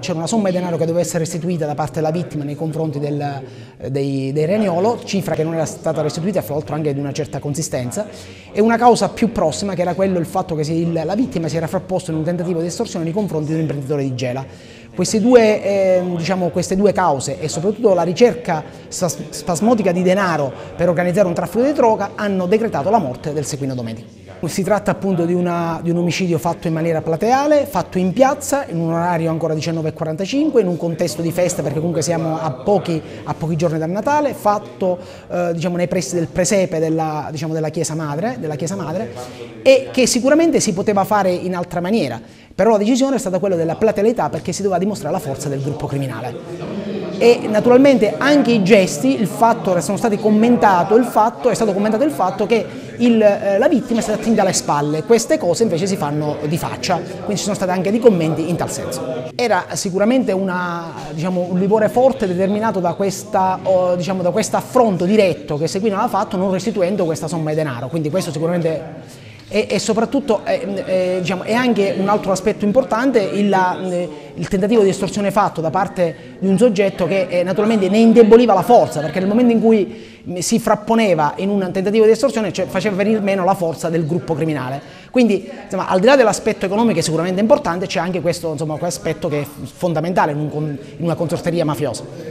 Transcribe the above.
c'era una somma di denaro che doveva essere restituita da parte della vittima nei confronti dei Regnolo, cifra che non era stata restituita, fra l'altro anche di una certa consistenza, e una causa più prossima che era quello il fatto che la vittima si era frapposta in un tentativo di estorsione nei confronti di un imprenditore di Gela. Queste due cause e soprattutto la ricerca spasmodica di denaro per organizzare un traffico di droga hanno decretato la morte del Sequino Domenico. Si tratta appunto di un omicidio fatto in maniera plateale, fatto in piazza, in un orario ancora 19:45, in un contesto di festa perché comunque siamo a pochi giorni dal Natale, fatto nei pressi del presepe della Chiesa Madre, e che sicuramente si poteva fare in altra maniera, però la decisione è stata quella della platealità perché si doveva dimostrare la forza del gruppo criminale. E naturalmente anche i gesti, è stato commentato il fatto che la vittima è stata attinta alle spalle. Queste cose invece si fanno di faccia, quindi ci sono stati anche dei commenti in tal senso. Era sicuramente un livore forte determinato da questo affronto diretto che Sequino ha fatto non restituendo questa somma di denaro, quindi questo sicuramente... E soprattutto è anche un altro aspetto importante il tentativo di estorsione fatto da parte di un soggetto che naturalmente ne indeboliva la forza, perché nel momento in cui si frapponeva in un tentativo di estorsione faceva venir meno la forza del gruppo criminale. Quindi al di là dell'aspetto economico, sicuramente importante, c'è anche questo aspetto che è fondamentale in una consorteria mafiosa.